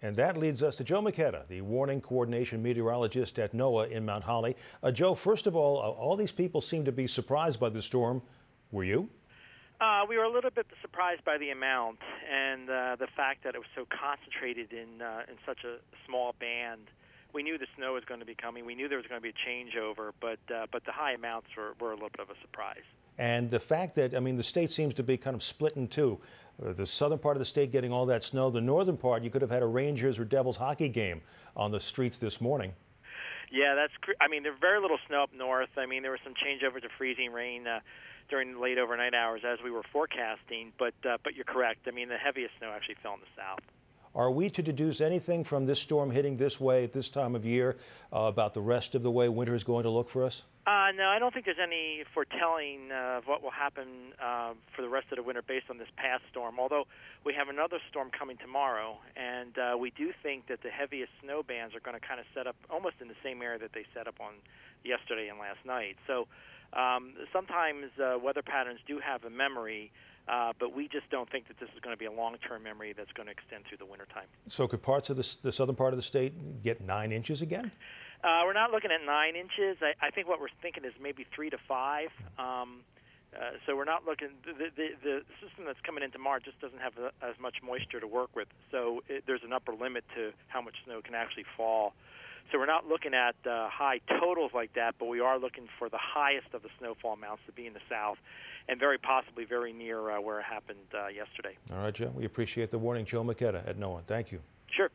And that leads us to Joe Miketta, the warning coordination meteorologist at NOAA in Mount Holly. Joe, first of all these people seem to be surprised by the storm. Were you? We were a little bit surprised by the amount and the fact that it was so concentrated in such a small band. We knew the snow was going to be coming. We knew there was going to be a changeover, but the high amounts were a little bit of a surprise. And the fact that, I mean, the state seems to be kind of split in two. The southern part of the state getting all that snow. The northern part, you could have had a Rangers or Devils hockey game on the streets this morning. Yeah, that's, I mean, there's very little snow up north. I mean, there was some changeover to freezing rain during the late overnight hours as we were forecasting, but you're correct. I mean, the heaviest snow actually fell in the south. Are we to deduce anything from this storm hitting this way at this time of year about the rest of the way winter is going to look for us? No, I don't think there's any foretelling of what will happen for the rest of the winter based on this past storm, although we have another storm coming tomorrow, and we do think that the heaviest snow bands are going to kind of set up almost in the same area that they set up on yesterday and last night. So sometimes weather patterns do have a memory, but we just don't think that this is going to be a long-term memory that's going to extend through the wintertime. So could parts of the southern part of the state get 9 inches again? We're not looking at 9 inches. I think what we're thinking is maybe 3 to 5. So we're not looking, the system that's coming in tomorrow just doesn't have as much moisture to work with. So there's an upper limit to how much snow can actually fall. So we're not looking at high totals like that, but we are looking for the highest of the snowfall amounts to be in the south and very possibly very near where it happened yesterday. All right, Joe, we appreciate the warning. Joe Miketta at NOAA. Thank you. Sure.